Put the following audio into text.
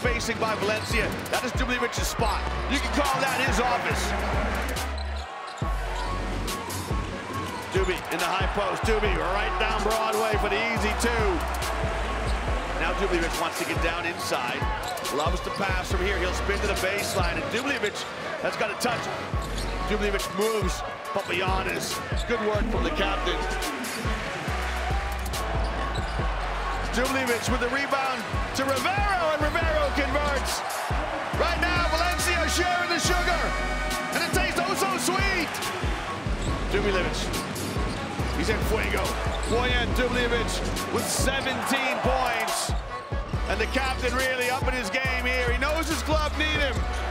spacing by Valencia. That is Dubljevic's spot. You can call that his office. Duby in the high post. Duby right down Broadway for the easy two. Now Dubljevic wants to get down inside. Loves to pass from here. He'll spin to the baseline, and Dubljevic has got a touch. Dubljevic moves, but Giannis. Good work from the captain. Dubljevic with the rebound to Rivero, and Rivero converts. Right now, Valencia sharing the sugar, and it tastes oh so sweet. Dubljevic, he's in fuego. Bojan Dubljevic with 17 points, and the captain really up in his game here. He knows his club needs him.